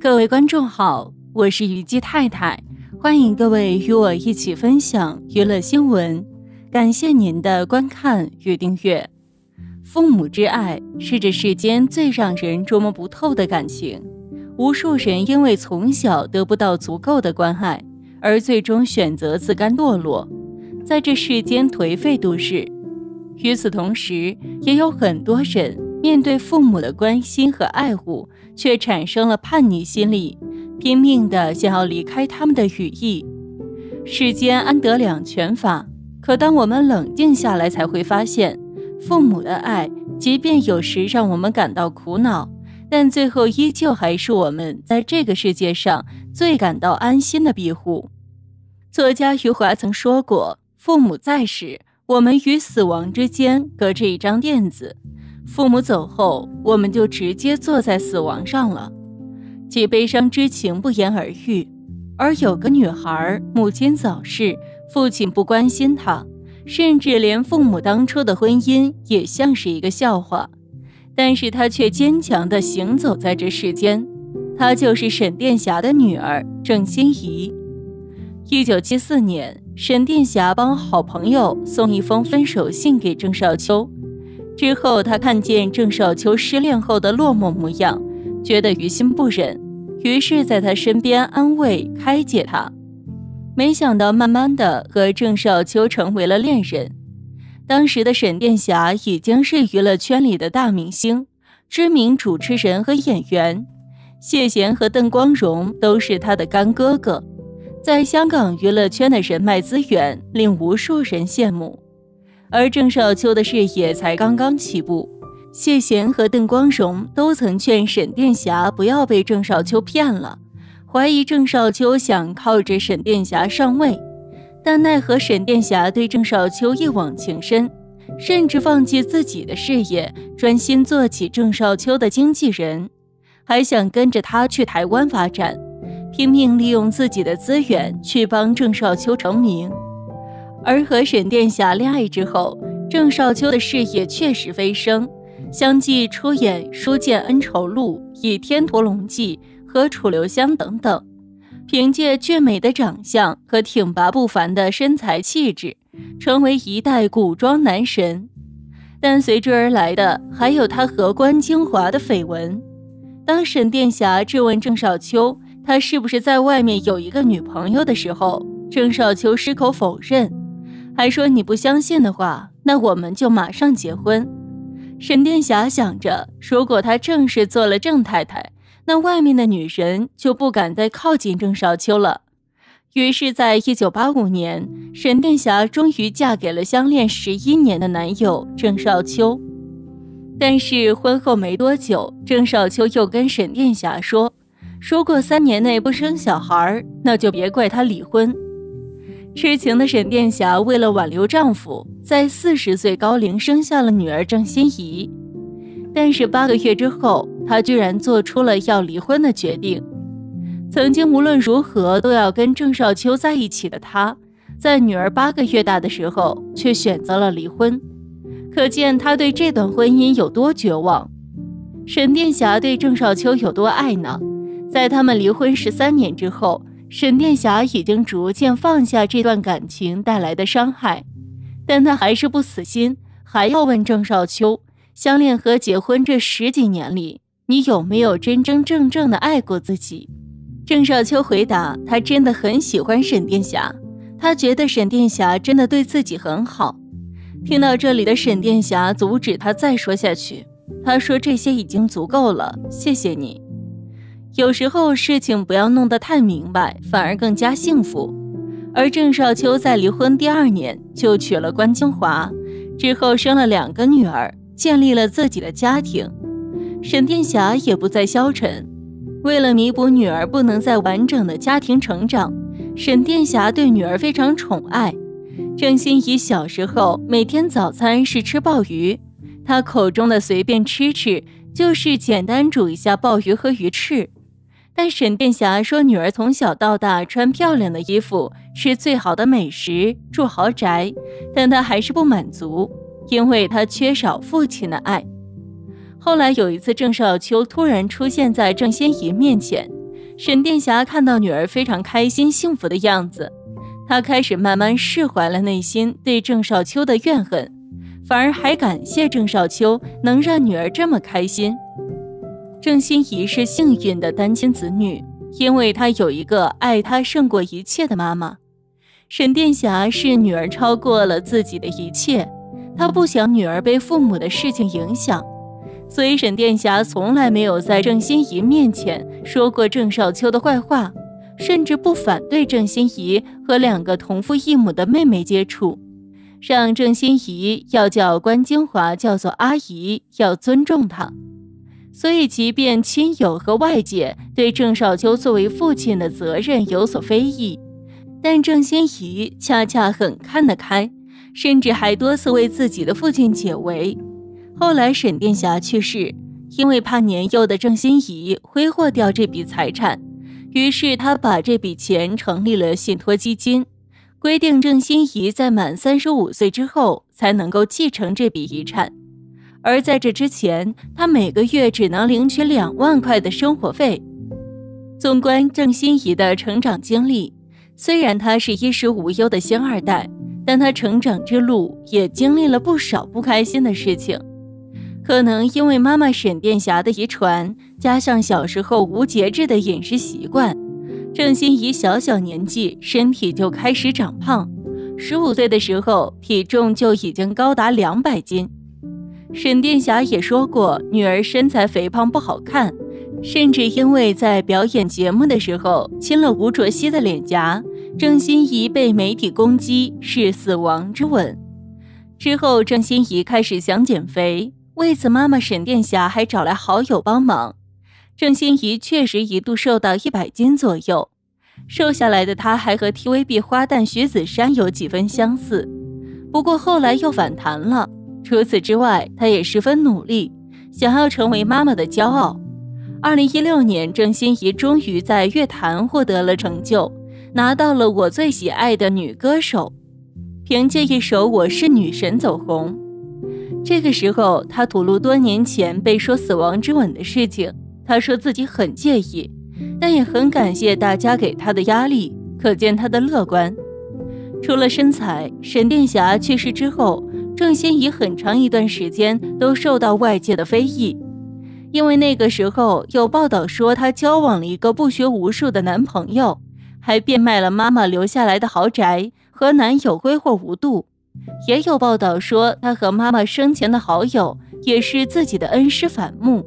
各位观众好，我是虞姬太太，欢迎各位与我一起分享娱乐新闻，感谢您的观看与订阅。父母之爱是这世间最让人琢磨不透的感情，无数人因为从小得不到足够的关爱，而最终选择自甘堕落，在这世间颓废度日。与此同时，也有很多人面对父母的关心和爱护，却产生了叛逆心理，拼命地想要离开他们的羽翼。世间安得两全法？可当我们冷静下来，才会发现，父母的爱即便有时让我们感到苦恼，但最后依旧还是我们在这个世界上最感到安心的庇护。作家余华曾说过，父母在时，我们与死亡之间隔着一张垫子，父母走后，我们就直接坐在死亡上了，其悲伤之情不言而喻。而有个女孩，母亲早逝，父亲不关心她，甚至连父母当初的婚姻也像是一个笑话，但是她却坚强地行走在这世间。她就是沈殿霞的女儿郑欣宜。1974年，沈殿霞帮好朋友送一封分手信给郑少秋，之后她看见郑少秋失恋后的落寞模样，觉得于心不忍，于是在她身边安慰开解她。没想到慢慢的和郑少秋成为了恋人。当时的沈殿霞已经是娱乐圈里的大明星，知名主持人和演员，谢贤和邓光荣都是她的干哥哥，在香港娱乐圈的人脉资源令无数人羡慕。而郑少秋的事业才刚刚起步，谢贤和邓光荣都曾劝沈殿霞不要被郑少秋骗了，怀疑郑少秋想靠着沈殿霞上位，但奈何沈殿霞对郑少秋一往情深，甚至放弃自己的事业，专心做起郑少秋的经纪人，还想跟着他去台湾发展，拼命利用自己的资源去帮郑少秋成名。而和沈殿霞恋爱之后，郑少秋的事业确实飞升，相继出演《书剑恩仇录》、《倚天屠龙记》和《楚留香》等等。凭借俊美的长相和挺拔不凡的身材气质，成为一代古装男神。但随之而来的还有他和关京华的绯闻。当沈殿霞质问郑少秋他是不是在外面有一个女朋友的时候，郑少秋矢口否认，还说你不相信的话，那我们就马上结婚。沈殿霞想着，如果他正式做了郑太太，那外面的女人就不敢再靠近郑少秋了。于是在1985年，沈殿霞终于嫁给了相恋11年的男友郑少秋。但是婚后没多久，郑少秋又跟沈殿霞说，如果3年内不生小孩，那就别怪他离婚。痴情的沈殿霞为了挽留丈夫，在40岁高龄生下了女儿郑欣宜。但是8个月之后，她居然做出了要离婚的决定。曾经无论如何都要跟郑少秋在一起的她，在女儿8个月大的时候却选择了离婚，可见她对这段婚姻有多绝望。沈殿霞对郑少秋有多爱呢？在他们离婚13年之后，沈殿霞已经逐渐放下这段感情带来的伤害，但她还是不死心，还要问郑少秋，相恋和结婚这10几年里，你有没有真真正正的爱过自己？郑少秋回答，他真的很喜欢沈殿霞，他觉得沈殿霞真的对自己很好。听到这里的沈殿霞阻止他再说下去，他说这些已经足够了，谢谢你。有时候事情不要弄得太明白，反而更加幸福。而郑少秋在离婚第2年就娶了关京华，之后生了2个女儿，建立了自己的家庭。沈殿霞也不再消沉，为了弥补女儿不能再完整的家庭成长，沈殿霞对女儿非常宠爱。郑欣宜小时候每天早餐是吃鲍鱼，她口中的随便吃吃就是简单煮一下鲍鱼和鱼翅。但沈殿霞说，女儿从小到大穿漂亮的衣服，吃最好的美食，住豪宅，但她还是不满足，因为她缺少父亲的爱。后来有一次，郑少秋突然出现在郑欣宜面前，沈殿霞看到女儿非常开心、幸福的样子，她开始慢慢释怀了内心对郑少秋的怨恨，反而还感谢郑少秋能让女儿这么开心。郑欣宜是幸运的单亲子女，因为她有一个爱她胜过一切的妈妈。沈殿霞是女儿超过了自己的一切，她不想女儿被父母的事情影响。 所以沈殿霞从来没有在郑欣宜面前说过郑少秋的坏话，甚至不反对郑欣宜和两个同父异母的妹妹接触，让郑欣宜要叫关京华叫做阿姨，要尊重她。所以，即便亲友和外界对郑少秋作为父亲的责任有所非议，但郑欣宜恰恰很看得开，甚至还多次为自己的父亲解围。 后来沈殿霞去世，因为怕年幼的郑欣宜挥霍掉这笔财产，于是她把这笔钱成立了信托基金，规定郑欣宜在满35岁之后才能够继承这笔遗产。而在这之前，她每个月只能领取2万块的生活费。纵观郑欣宜的成长经历，虽然她是衣食无忧的星二代，但她成长之路也经历了不少不开心的事情。 可能因为妈妈沈殿霞的遗传，加上小时候无节制的饮食习惯，郑欣宜小小年纪身体就开始长胖。15岁的时候，体重就已经高达200斤。沈殿霞也说过，女儿身材肥胖不好看，甚至因为在表演节目的时候亲了吴卓羲的脸颊，郑欣宜被媒体攻击是死亡之吻。之后，郑欣宜开始想减肥。 为此，妈妈沈殿霞还找来好友帮忙。郑欣宜确实一度瘦到100斤左右，瘦下来的她还和 TVB 花旦徐子珊有几分相似，不过后来又反弹了。除此之外，她也十分努力，想要成为妈妈的骄傲。2016年，郑欣宜终于在乐坛获得了成就，拿到了我最喜爱的女歌手，凭借一首《我是女神》走红。 这个时候，他吐露多年前被说“死亡之吻”的事情。他说自己很介意，但也很感谢大家给他的压力，可见他的乐观。除了身材，沈殿霞去世之后，郑欣宜很长一段时间都受到外界的非议，因为那个时候有报道说她交往了一个不学无术的男朋友，还变卖了妈妈留下来的豪宅，和男友挥霍无度。 也有报道说，她和妈妈生前的好友也是自己的恩师反目。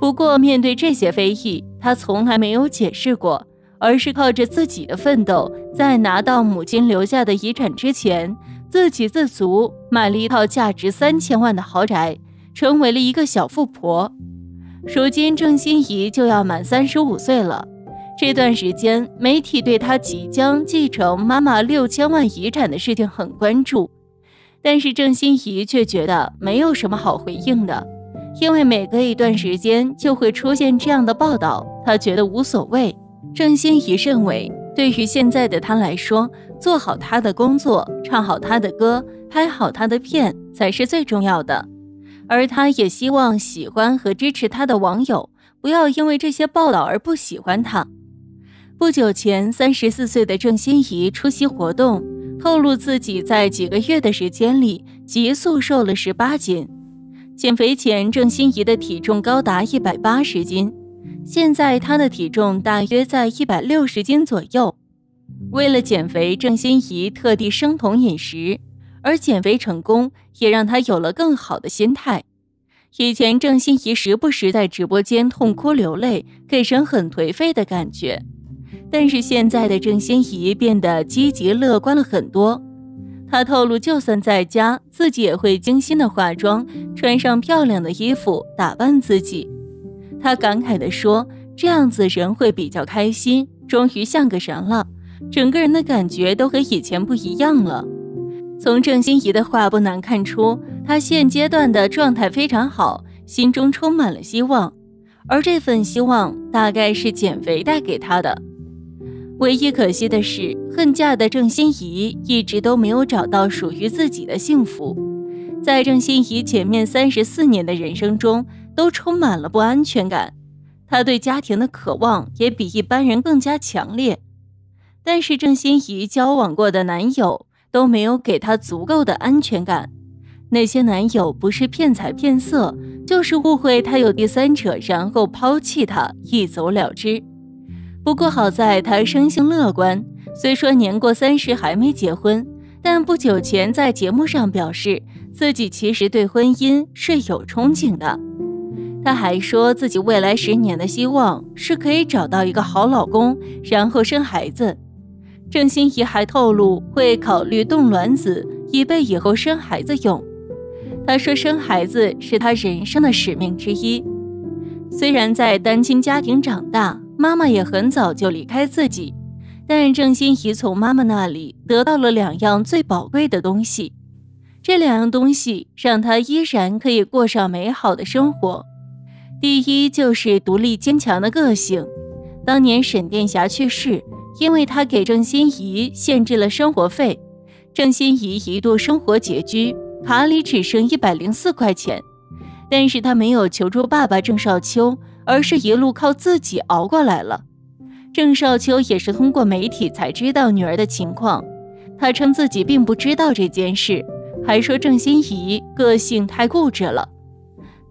不过，面对这些非议，她从来没有解释过，而是靠着自己的奋斗，在拿到母亲留下的遗产之前，自给自足，买了一套价值3000万的豪宅，成为了一个小富婆。如今，郑欣宜就要满35岁了。 这段时间，媒体对她即将继承妈妈6000万遗产的事情很关注，但是郑欣宜却觉得没有什么好回应的，因为每隔一段时间就会出现这样的报道，她觉得无所谓。郑欣宜认为，对于现在的她来说，做好她的工作，唱好她的歌，拍好她的片才是最重要的，而她也希望喜欢和支持她的网友不要因为这些报道而不喜欢她。 不久前，34岁的郑欣宜出席活动，透露自己在几个月的时间里急速瘦了18斤。减肥前，郑欣宜的体重高达180斤，现在她的体重大约在160斤左右。为了减肥，郑欣宜特地生酮饮食，而减肥成功也让她有了更好的心态。以前，郑欣宜时不时在直播间痛哭流泪，给人很颓废的感觉。 但是现在的郑欣宜变得积极乐观了很多。她透露，就算在家，自己也会精心的化妆，穿上漂亮的衣服，打扮自己。她感慨地说：“这样子人会比较开心，终于像个人了，整个人的感觉都和以前不一样了。”从郑欣宜的话不难看出，她现阶段的状态非常好，心中充满了希望，而这份希望大概是减肥带给她的。 唯一可惜的是，恨嫁的郑欣宜一直都没有找到属于自己的幸福。在郑欣宜前面34年的人生中，都充满了不安全感。他对家庭的渴望也比一般人更加强烈。但是郑欣宜交往过的男友都没有给她足够的安全感，那些男友不是骗财骗色，就是误会她有第三者，然后抛弃她，一走了之。不过好在她生性乐观，虽说年过30还没结婚，但不久前在节目上表示自己其实对婚姻是有憧憬的。她还说自己未来10年的希望是可以找到一个好老公，然后生孩子。郑欣宜还透露会考虑冻卵子，以备以后生孩子用。她说生孩子是她人生的使命之一。虽然在单亲家庭长大，妈妈也很早就离开自己，但郑欣宜从妈妈那里得到了2样最宝贵的东西。这2样东西让她依然可以过上美好的生活。第一就是独立坚强的个性。当年沈殿霞去世，因为她给郑欣宜限制了生活费，郑欣宜一度生活拮据，卡里只剩104块钱。但是她没有求助爸爸郑少秋，而是一路靠自己熬过来了。郑少秋也是通过媒体才知道女儿的情况，他称自己并不知道这件事，还说郑欣宜个性太固执了。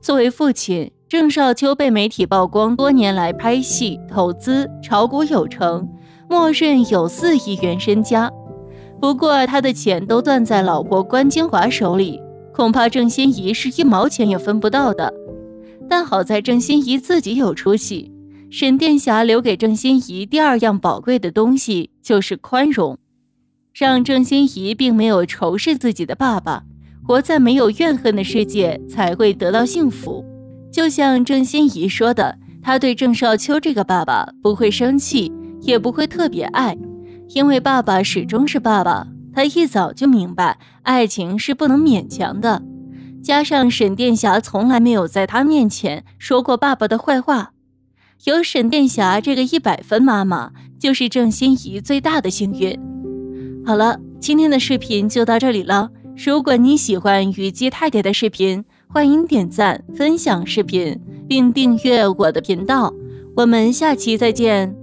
作为父亲，郑少秋被媒体曝光多年来拍戏、投资、炒股有成，默认有4亿元身家。不过他的钱都断在老婆关金华手里，恐怕郑欣宜是1毛钱也分不到的。但好在郑欣宜自己有出息，沈殿霞留给郑欣宜第2样宝贵的东西就是宽容，让郑欣宜并没有仇视自己的爸爸，活在没有怨恨的世界才会得到幸福。就像郑欣宜说的，她对郑少秋这个爸爸不会生气，也不会特别爱，因为爸爸始终是爸爸。她一早就明白爱情是不能勉强的，加上沈殿霞从来没有在她面前说过爸爸的坏话，有沈殿霞这个100分妈妈就是郑欣宜最大的幸运。好了，今天的视频就到这里了。如果你喜欢虞姬太太的视频，欢迎点赞、分享视频，并订阅我的频道。我们下期再见。